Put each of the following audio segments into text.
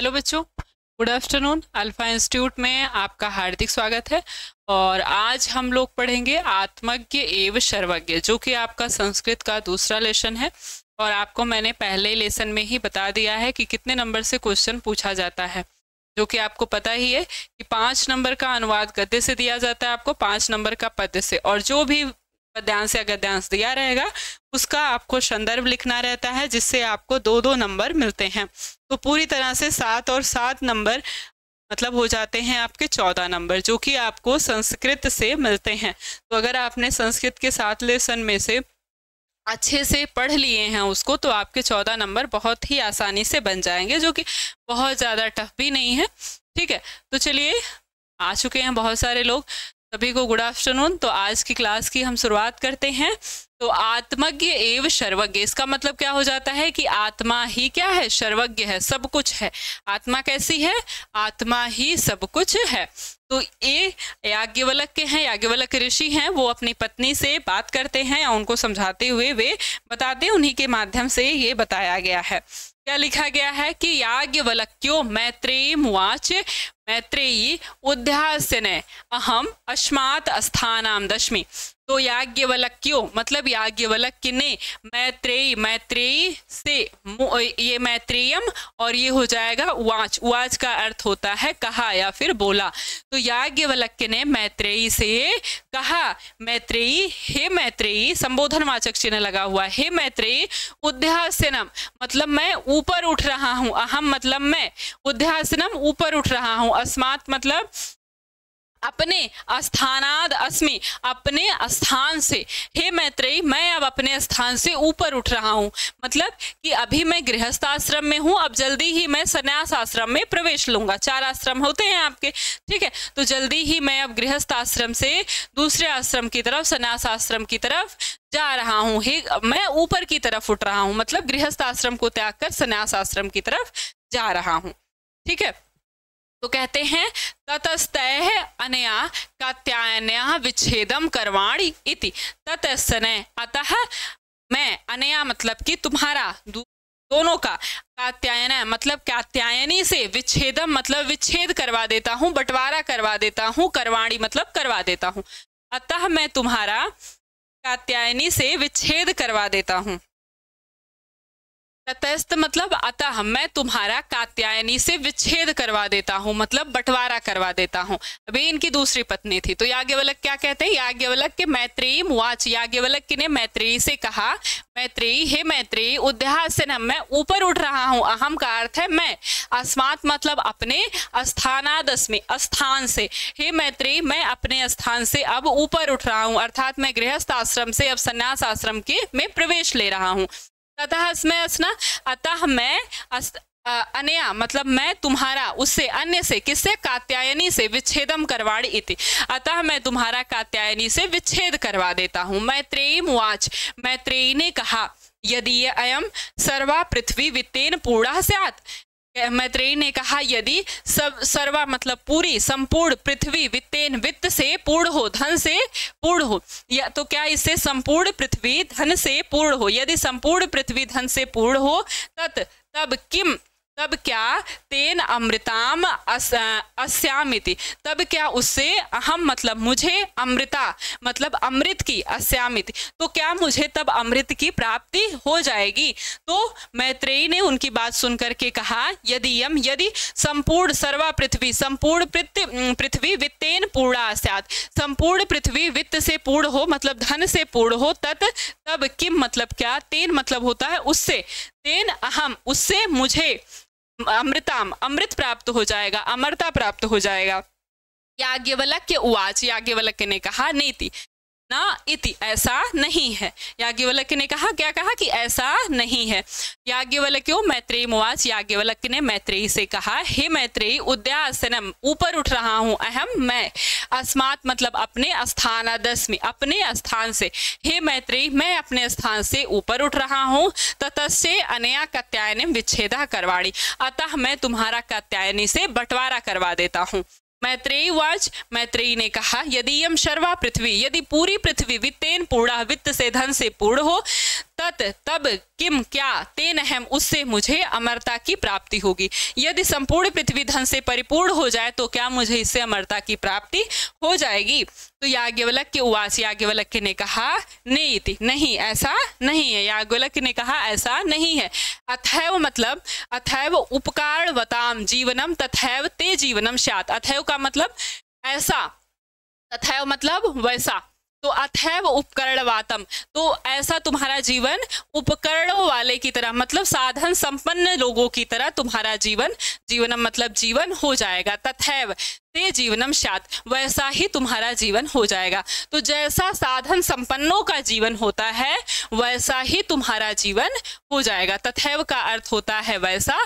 Hello बच्चों, good afternoon. Alpha institute में आपका हार्दिक स्वागत है। और आज हम लोग पढ़ेंगे आत्मज्ञ एवं सर्वज्ञ, जो कि आपका संस्कृत का दूसरा लेसन है। और आपको मैंने पहले लेसन में ही बता दिया है कि कितने नंबर से क्वेश्चन पूछा जाता है, जो कि आपको पता ही है कि 5 नंबर का अनुवाद गद्य से दिया जाता है, आपको 5 नंबर का पद्य से। और जो भी पद्यांश या गद्यांश दिया रहेगा उसका आपको संदर्भ लिखना रहता है, जिससे आपको 2-2 नंबर मिलते हैं। तो पूरी तरह से 7 और 7 नंबर मतलब हो जाते हैं आपके 14 नंबर, जो कि आपको संस्कृत से मिलते हैं। तो अगर आपने संस्कृत के 7 लेसन में से अच्छे से पढ़ लिए हैं उसको, तो आपके 14 नंबर बहुत ही आसानी से बन जाएंगे, जो कि बहुत ज़्यादा टफ भी नहीं है। ठीक है, तो चलिए, आ चुके हैं बहुत सारे लोग। सभी को गुड आफ्टरनून। तो आज की क्लास की हम शुरुआत करते हैं। तो आत्मज्ञ एवं सर्वज्ञ, इसका मतलब क्या हो जाता है कि आत्मा ही क्या है, सर्वज्ञ है, सब कुछ है। आत्मा कैसी है? आत्मा ही सब कुछ है। तो ये याज्ञवल्क्य के हैं, याज्ञवल्क्य ऋषि हैं। वो अपनी पत्नी से बात करते हैं या उनको समझाते हुए वे बताते हैं, उन्हीं के माध्यम से ये बताया गया है। क्या लिखा गया है कि याज्ञवल्क्यो मैत्रेयी मुवाच, मैत्रेयी उद्यास्यने अहम अस्मात् अस्थानाम दशमी। तो याज्ञवल्क्यो मतलब याज्ञवल्क्य ने मैत्रेयी से, ये मैत्रेयम और ये हो जाएगा उवाच। उवाच का अर्थ होता है कहा या फिर बोला। तो याज्ञवल्क्य ने मैत्रेयी से कहा, मैत्रेयी, हे मैत्रेयी, संबोधनवाचक चिन्ह लगा हुआ, हे मैत्रेयी उद्यासनम मतलब मैं ऊपर उठ रहा हूँ, अहम मतलब मैं, उद्यासनम ऊपर उठ रहा हूँ, अस्मात् मतलब अपने, अस्थानाद अस्मि अपने स्थान से, हे मैत्रेयी मैं अब अपने स्थान से ऊपर उठ रहा हूँ। मतलब कि अभी मैं गृहस्थ आश्रम में हूँ, अब जल्दी ही मैं सन्यास आश्रम में प्रवेश लूँगा। 4 आश्रम होते हैं आपके, ठीक है। तो जल्दी ही मैं अब गृहस्थ आश्रम से दूसरे आश्रम की तरफ, सन्यास आश्रम की तरफ जा रहा हूँ। मैं ऊपर की तरफ उठ रहा हूँ मतलब गृहस्थ आश्रम को त्याग कर सन्यास आश्रम की तरफ जा रहा हूँ, ठीक है। तो कहते हैं ततस्तय अनया कात्यायनया विच्छेदम करवाणी इति ततस्तनय, अतः मैं, अनया मतलब कि तुम्हारा, दोनों का, कात्यायन मतलब कात्यायनी से, विच्छेदम मतलब विच्छेद करवा देता हूँ, बंटवारा करवा देता हूँ, करवाणी मतलब करवा देता हूँ, अतः मैं तुम्हारा कात्यायनी से विच्छेद करवा देता हूँ। ततस्त मतलब अतः मैं तुम्हारा कात्यायनी से विच्छेद करवा देता हूँ मतलब बंटवारा करवा देता हूँ। अभी इनकी दूसरी पत्नी थी। तो याज्ञवल्क्य क्या कहते हैं, याज्ञवल्क्य मैत्रेयी मुवाच, याज्ञवल्क्य ने मैत्रेयी से कहा, मैत्रेयी, हे मैत्रेयी उद्यासनम मैं ऊपर उठ रहा हूँ, अहम का अर्थ है मैं, अस्मात् मतलब अपने, अस्थानाद अस्मि स्थान से, हे मैत्रेयी मैं अपने स्थान से अब ऊपर उठ रहा हूँ, अर्थात मैं गृहस्थ आश्रम से अब सन्यास आश्रम के में प्रवेश ले रहा हूँ। अतः इसमें असना, अतः मैं अनया मतलब मैं तुम्हारा, उससे, अन्य से, किससे, कात्यायनी से, विच्छेदम करवाणी इति, अतः मैं तुम्हारा कात्यायनी से विच्छेद करवा देता हूँ। मैत्रेयी मुवाच, मैत्रेयी ने कहा, यदि अयम सर्वा पृथ्वी वित्तेन पूर्णः स्यात्, मैत्रेयी ने कहा यदि सब, सर्वा मतलब पूरी, संपूर्ण, पृथ्वी वित्तेन वित्त से पूर्ण हो, धन से पूर्ण हो, या तो क्या इससे संपूर्ण पृथ्वी धन से पूर्ण हो, यदि संपूर्ण पृथ्वी धन से पूर्ण हो, तब किम तब क्या, तेन अमृताम अस्यामिति तब क्या उससे, अहम मतलब मुझे, अमृता मतलब अमृत की, अस्यामिति तो क्या मुझे तब अमृत की प्राप्ति हो जाएगी। तो मैत्रेयी ने उनकी बात सुनकर के कहा, यदि यम यदि संपूर्ण सर्वा पृथ्वी संपूर्ण पृथ्वी वित्तेन पूर्णा स्यात्, संपूर्ण पृथ्वी वित्त से पूर्ण हो मतलब धन से पूर्ण हो, तब किम मतलब क्या, तेन मतलब होता है उससे, तेन अहम उससे मुझे, अमृताम अमृत प्राप्त हो जाएगा, अमरता प्राप्त हो जाएगा। याज्ञवल्क्य उवाच, याज्ञवल्क्य ने कहा, नीति ना इति ऐसा नहीं है, याज्ञवल्क्य ने कहा, क्या कहा कि ऐसा नहीं है। याज्ञवल्क्यो मैत्रेयी मुवाच, याज्ञवल्क्य ने मैत्रेयी से कहा, हे मैत्रेयी उद्यासनम ऊपर उठ रहा हूँ, अहम मैं, अस्मात् मतलब अपने, स्थानादस्मि अपने स्थान से, हे मैत्रेयी मैं अपने स्थान से ऊपर उठ रहा हूँ, ततस्य अनया कात्यायनीं विच्छेदः करवाणी, अतः मैं तुम्हारा कात्यायनी से बंटवारा करवा देता हूँ। मैत्रेयी वाच, मैत्रेयी ने कहा, यदि यम सर्वा पृथ्वी यदि पूरी पृथ्वी वित्तेन पूर्णा वित्त से धन से पूर्ण हो, तत् तब किम क्या तेन अहम, उससे मुझे अमरता की प्राप्ति होगी। यदि संपूर्ण पृथ्वी धन से परिपूर्ण हो जाए तो क्या मुझे इससे अमरता की प्राप्ति हो जाएगी। तो याज्ञवल्क्य उवाच, याज्ञवल्क्य ने कहा नेति, नहीं ऐसा नहीं है। याज्ञवल्क्य ने कहा ऐसा नहीं है। अथैव मतलब अथैव उपकार वताम जीवनम तथैव ते जीवनम स्यात्। अथैव का मतलब ऐसा, तथैव मतलब वैसा। तो अथैव उपकरणवातम, तो ऐसा तुम्हारा जीवन उपकरणों वाले की तरह मतलब साधन संपन्न लोगों की तरह तुम्हारा जीवन, जीवनम मतलब जीवन हो जाएगा। तथैव ते जीवनम स्यात्, वैसा ही तुम्हारा जीवन हो जाएगा। तो जैसा साधन संपन्नों का जीवन होता है वैसा ही तुम्हारा जीवन हो जाएगा। तथैव का अर्थ होता है वैसा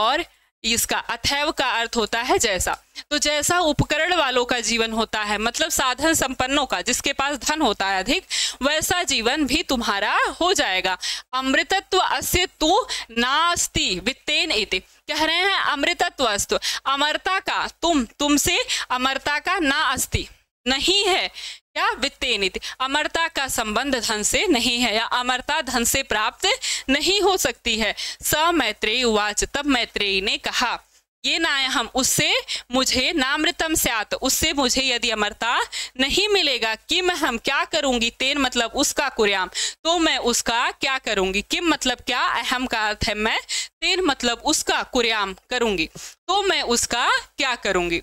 और इसका अथैव का अर्थ होता है जैसा। तो जैसा उपकरण वालों का जीवन होता है मतलब साधन संपन्नों का, जिसके पास धन होता है अधिक, वैसा जीवन भी तुम्हारा हो जाएगा। अमृतत्व अस्य तु नास्ति वित्तेन इति, कह रहे हैं अमृतत्व अस्तु, अमरता का तुमसे अमरता का ना अस्ति नहीं है। या वित्तेन इति, अमरता का संबंध धन से नहीं है या अमरता धन से प्राप्त नहीं हो सकती है। स मैत्रेयी उवाच, तब मैत्रेयी ने कहा ये नायहम, उससे मुझे नामृतम स्यात्, उससे मुझे यदि अमरता नहीं मिलेगा। किम हम क्या करूंगी, तेन मतलब उसका, कुर्याम तो मैं उसका क्या करूंगी। किम मतलब क्या, अहम का अर्थ है मैं, तेन मतलब उसका, कुर्याम करूंगी तो मैं उसका क्या करूंगी।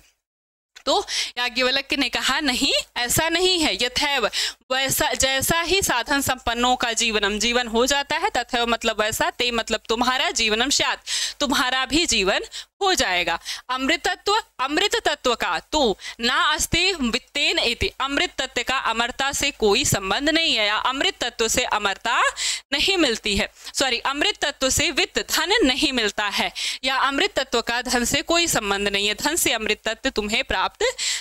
तो याज्ञवल्क्य ने कहा नहीं ऐसा नहीं है। यथैव वैसा, जैसा ही साधन संपन्नों का जीवनम जीवन हो जाता है, तथैव मतलब वैसा, ते मतलब तुम्हारा, जीवनम स्यात् तुम्हारा भी जीवन हो जाएगा। अमृतत्व अमृत तत्व का तो ना अस्ति वित्तेन इति, अमृत तत्व का अमरता से कोई संबंध नहीं है या अमृत तत्व से अमरता नहीं मिलती है, सॉरी अमृत तत्व से वित्त धन नहीं मिलता है या अमृत तत्व का धन से कोई संबंध नहीं है, धन से अमृत तत्व तुम्हें प्राप्त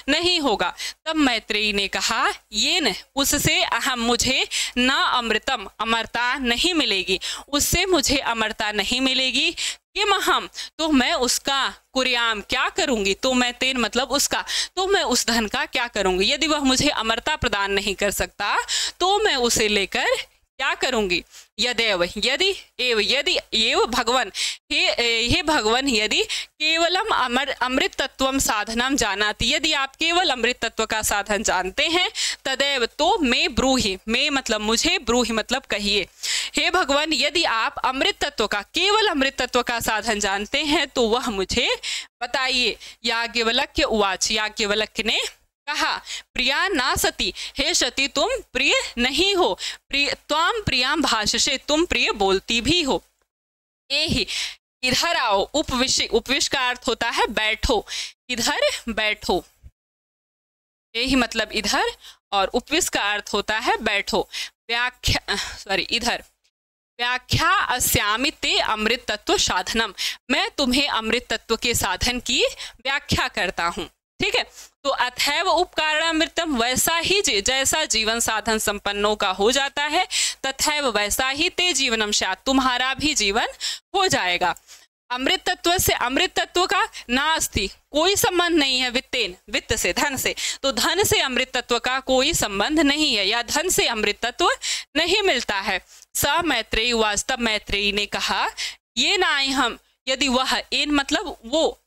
नहीं होगा। तब मैत्रेयी ने कहा येन, उससे अहम मुझे ना अमृतम अमरता नहीं मिलेगी, उससे मुझे अमरता नहीं मिलेगी। किम अहम तो मैं उसका, कुर्याम क्या करूंगी, तो मैं तेन मतलब उसका, तो मैं उस धन का क्या करूंगी। यदि वह मुझे अमरता प्रदान नहीं कर सकता तो मैं उसे लेकर क्या करूंगी। यदेव यदि एव भगवन, हे भगवन, यदि केवलम अमृत तत्वम साधनम जानाति, यदि आप केवल अमृत तत्व का साधन जानते हैं। तदेव तो मैं ब्रूहि, मैं मतलब मुझे, ब्रूहि मतलब कहिए। हे भगवान यदि आप अमृत तत्व का, केवल अमृत तत्व का साधन जानते हैं तो वह मुझे बताइए। याज्ञवल्क्य उवाच, याज्ञवल्क्य ने कहा प्रिया ना सती, हे सती तुम प्रिय नहीं हो, त्वाम प्रियाम भाषसे, तुम प्रिय बोलती भी हो। एहि इधर आओ, उपविश, उपविश का अर्थ होता है बैठो, इधर बैठो। एहि मतलब इधर और उपविश का अर्थ होता है बैठो। व्याख्या सॉरी इधर व्याख्या अस्यामि ते अमृत तत्व साधनम, मैं तुम्हें अमृत तत्व के साधन की व्याख्या करता हूँ। ठीक है, तो अथैव उपकारणामृतम, वैसा ही जैसा जीवन साधन संपन्नों का हो जाता है, तथैव वैसा ही ते जीवनम स्यात्, तुम्हारा भी जीवन हो जाएगा। अमृत तत्व से अमृत तत्व का नास्ति, कोई संबंध नहीं है। वित्तेन वित्त से, धन से, तो धन से अमृत तत्व का कोई संबंध नहीं है या धन से अमृत तत्व नहीं मिलता है। स मैत्रेयी उवाच, तब मैत्रेयी ने कहा ये नाय हम, यदि वह, एन मतलब वो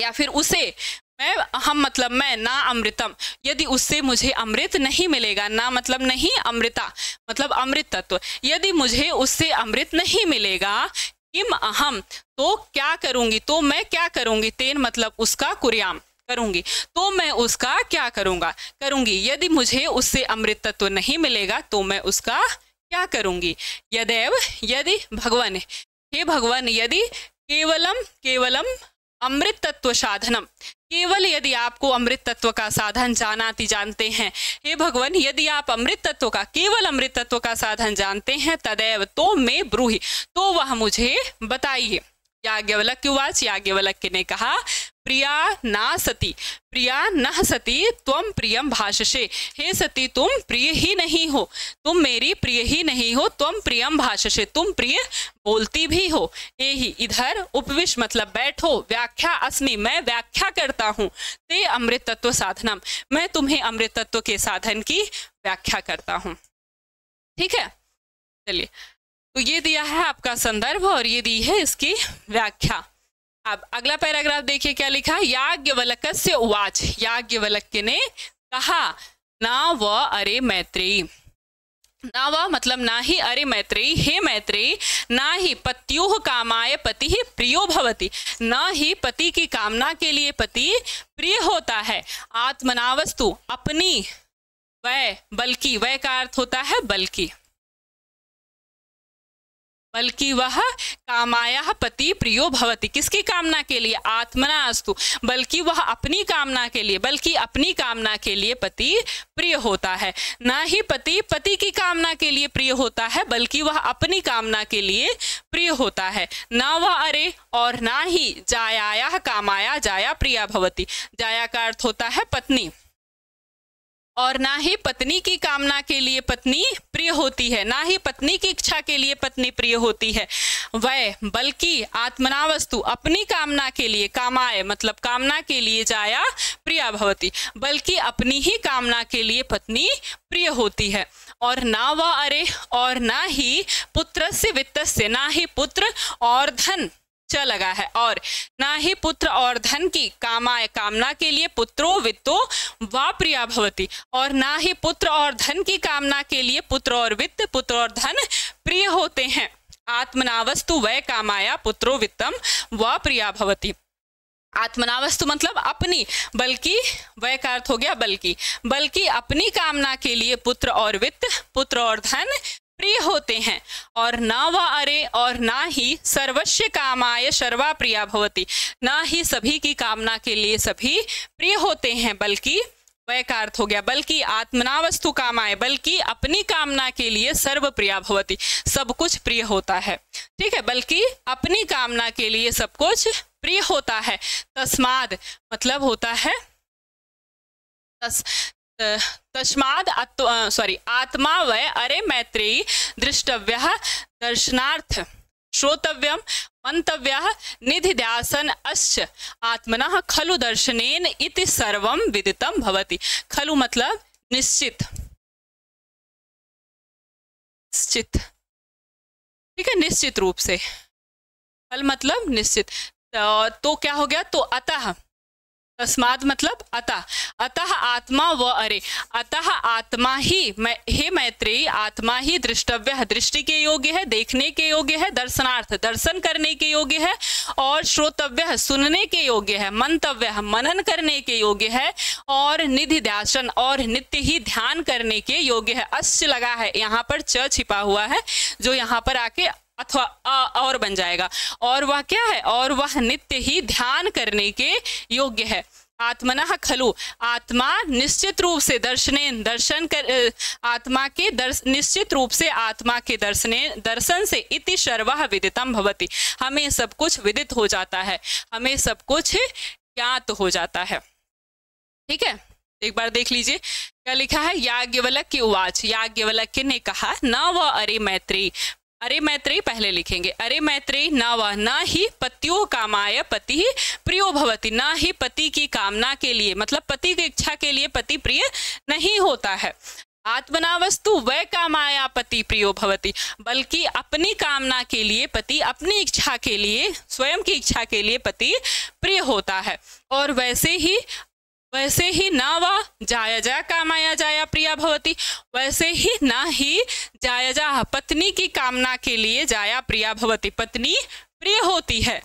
या फिर उसे, मैं हम मतलब मैं, ना अमृतम यदि उससे मुझे अमृत नहीं मिलेगा, ना मतलब नहीं, अमृता मतलब अमृत तत्व, यदि मुझे उससे अमृत नहीं मिलेगा। किम अहम तो क्या करूंगी, तो मैं क्या करूंगी, तेन मतलब उसका, कुर्याम करूंगी तो मैं उसका क्या करूंगा करूंगी। यदि मुझे उससे अमृत तत्व नहीं मिलेगा तो मैं उसका क्या करूंगी। यदेव यदि भगवान, हे भगवान यदि केवलम केवलम अमृत तत्व साधनम, केवल यदि आपको अमृत तत्व का साधन जानाति जानते हैं। हे भगवान यदि आप अमृत तत्व का, केवल अमृत तत्व का साधन जानते हैं। तदेव तो मैं ब्रूहि, तो वह मुझे बताइए। याज्ञवल्क्य उवाच, याज्ञवल्क्य ने कहा प्रिया ना सती, प्रिया न सती त्वम प्रियम भाषसे, हे सती तुम प्रिय ही नहीं हो, तुम मेरी प्रिय ही नहीं हो। त्वम प्रियम भाषसे, तुम प्रिय बोलती भी हो। एहि इधर उपविश मतलब बैठो। व्याख्या अस्मि, मैं व्याख्या करता हूँ। ते अमृत तत्व साधनम, मैं तुम्हें अमृत तत्व के साधन की व्याख्या करता हूँ। ठीक है, चलिए, तो ये दिया है आपका संदर्भ और ये दी है इसकी व्याख्या। अब अगला पैराग्राफ देखिए क्या लिखा, याज्ञवल्क्य उवाच, याज्ञवल्क्य ने कहा, ना व अरे मैत्रेयी, ना व मतलब ना ही, अरे मैत्रेयी हे मैत्रेयी, ना ही पत्युः कामाय पतिः प्रियो भवति, ना ही पति की कामना के लिए पति प्रिय होता है, आत्मनावस्तु अपनी, वह बल्कि, वह का अर्थ होता है बल्कि, बल्कि वह कामाया पति प्रियो भवति, किसकी कामना के लिए, आत्मना अस्तु, बल्कि वह अपनी कामना के लिए, बल्कि अपनी कामना के लिए पति प्रिय होता है, ना ही पति पति की कामना के लिए प्रिय होता है, बल्कि वह अपनी कामना के लिए प्रिय होता है, ना वह अरे और ना ही जायाया कामाया जाया प्रिया भवति, जाया का अर्थ होता है पत्नी, और ना ही पत्नी की कामना के लिए पत्नी प्रिय होती है, ना ही पत्नी की इच्छा के लिए पत्नी प्रिय होती है, वह बल्कि आत्मनावस्तु अपनी कामना के लिए कामाय मतलब कामना के लिए जाया प्रिया भवती, बल्कि अपनी ही कामना के लिए पत्नी प्रिय होती है, और ना वह अरे और ना ही पुत्रस्य वित्तस्य, ना ही पुत्र और धन लगा है, और ना ही पुत्र और धन की कामाय कामना के लिए पुत्रो वित्तो वा प्रिया भवति, और ना ही पुत्र और धन की कामना के लिए पुत्र और वित्त पुत्र और धन प्रिय होते हैं, आत्मनावस्तु वै कामाया पुत्रो वित्तम वा प्रिया भवति, आत्मनावस्तु मतलब अपनी, बल्कि वह का अर्थ हो गया बल्कि, बल्कि अपनी कामना के लिए पुत्र और वित्त पुत्र और धन प्रिय होते हैं, और ना व अरे और ना ही सर्वस्य कामाय सर्वा प्रिया भवति, ना ही सभी की कामना के लिए सभी प्रिय होते हैं, बल्कि वह का अर्थ हो गया बल्कि आत्मनावस्तु कामाय बल्कि अपनी कामना के लिए सर्व प्रिया भवति सब कुछ प्रिय होता है, ठीक है, बल्कि अपनी कामना के लिए सब कुछ प्रिय होता है, तस्माद मतलब होता है तस्माद आत्मा वै अरे मैत्रेयी दृष्टव्यः दर्शनार्थ श्रोतव्यम मंतव्यः निधिध्यासन अश्च आत्मनः खलु दर्शनेन इति सर्वं विदितं भवति, खलु मतलब निश्चित, निश्चित ठीक है, निश्चित रूप से, खल मतलब निश्चित, तो क्या हो गया, तो अतः तस्माद मतलब अतः, अतः आत्मा व अरे अतः आत्मा ही हे मैत्रेयी आत्मा ही दृष्टव्य दृष्टि के योग्य है, देखने के योग्य है, दर्शनार्थ दर्शन करने के योग्य है, और श्रोतव्य सुनने के योग्य है, मंतव्य मनन करने के योग्य है, और निधिध्यासन और नित्य ही ध्यान करने के योग्य है, अश्च लगा है यहाँ पर च छिपा हुआ है जो यहाँ पर आके अथवा और बन जाएगा, और वह क्या है, और वह नित्य ही ध्यान करने के योग्य है, आत्मनः खलु आत्मा निश्चित रूप से दर्शनेन दर्शन कर आत्मा के निश्चित रूप से आत्मा के दर्शन से इति सर्वः विदितं भवति हमें सब कुछ विदित हो जाता है, हमें सब कुछ ज्ञात हो जाता है, ठीक है। एक बार देख लीजिए क्या लिखा है, याज्ञवल्क्य उवाच, याज्ञवल्क्य ने कहा, न व अरे मैत्रेयी, अरे मैत्रेयी पहले लिखेंगे, अरे मैत्रेयी ना वह ना ही पत्यो कामाय पति प्रियो भवति, ना ही पति की कामना के लिए मतलब पति की इच्छा के लिए पति प्रिय नहीं होता है, आत्मनावस्तु वह कामाया पति प्रियो भवति बल्कि अपनी कामना के लिए पति अपनी इच्छा के लिए स्वयं की इच्छा के लिए पति प्रिय होता है, और वैसे ही ना वा जायजा कामाया जाया प्रिया भवति, वैसे ही ना ही जायजा पत्नी की कामना के लिए जाया प्रिया भवति पत्नी प्रिय होती है,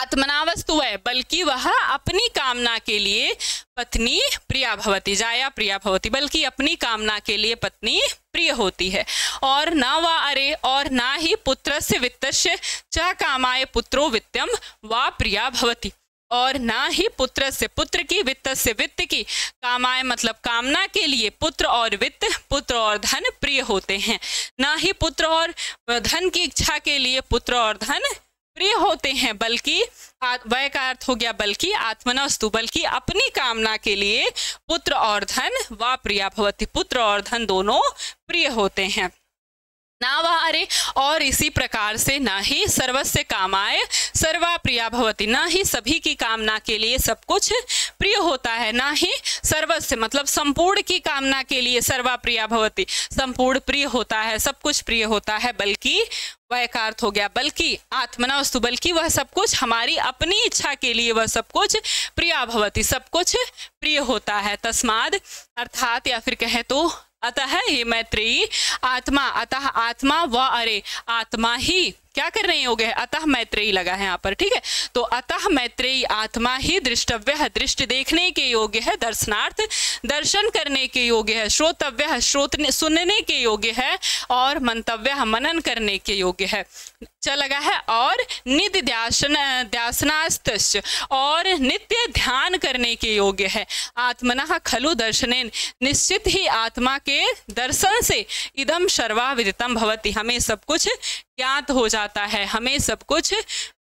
आत्मनावस्तु है बल्कि वह अपनी कामना के लिए पत्नी प्रिया भवति जाया प्रिया भवति बल्कि अपनी कामना के लिए पत्नी प्रिय होती है, और न वा अरे और ना ही पुत्रस्य वित्तस्य च कामाय पुत्रो वित्तम वा प्रिया भवति, और ना ही पुत्र की वित्त से वित्त की कामाय मतलब कामना के लिए पुत्र और वित्त पुत्र और धन प्रिय होते हैं, ना ही पुत्र और धन की इच्छा के लिए पुत्र और धन प्रिय होते हैं, बल्कि वह का अर्थ हो गया बल्कि आत्मनास्तु बल्कि अपनी कामना के लिए पुत्र और धन वा प्रिया भवति पुत्र और धन दोनों प्रिय होते हैं, ना वहारे और इसी प्रकार से ना ही सर्वस्य कामाय सर्वा प्रिया भवती, ना ही सभी की कामना के लिए सब कुछ प्रिय होता है, ना ही सर्वस्य मतलब संपूर्ण की कामना के लिए सर्वा प्रिया भवती संपूर्ण प्रिय होता है, सब कुछ प्रिय होता है, बल्कि वैकार्थ हो गया, बल्कि आत्मना वस्तु, बल्कि वह सब कुछ हमारी अपनी इच्छा के लिए वह सब कुछ प्रिया भवती सब कुछ प्रिय होता है। तस्माद अर्थात या फिर कहें तो अतः हे मैत्रेयी आत्मा, अतः आत्मा व अरे आत्मा ही क्या कर रहे हो गए, अतः मैत्रेयी लगा है यहाँ पर, ठीक है। तो अतः मैत्रेयी आत्मा ही दृष्टव्य है दृष्टि देखने के योग्य है, दर्शनार्थ दर्शन करने के योग्य है, श्रोतव्य है श्रोत सुनने के योग्य है, और मंतव्य मनन करने के योग्य है। लगा है और नित्य ध्यासनास्त और नित्य ध्यान करने के योग्य है। आत्मनः खलु दर्शनेन निश्चित ही आत्मा के दर्शन से इदम सर्वा विदितम भवति हमें सब कुछ ज्ञात हो जाता है, हमें सब कुछ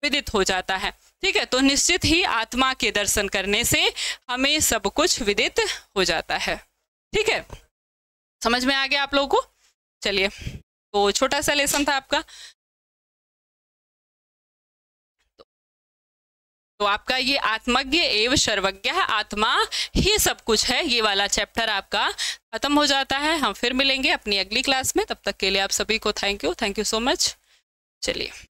विदित हो जाता है, ठीक है। तो निश्चित ही आत्मा के दर्शन करने से हमें सब कुछ विदित हो जाता है, ठीक है। समझ में आ गया आप लोगों को? चलिए, तो छोटा सा लेसन था आपका, तो आपका ये आत्मज्ञ एवं सर्वज्ञ है, आत्मा ही सब कुछ है, ये वाला चैप्टर आपका खत्म हो जाता है। हम फिर मिलेंगे अपनी अगली क्लास में, तब तक के लिए आप सभी को थैंक यू सो मच। चलिए।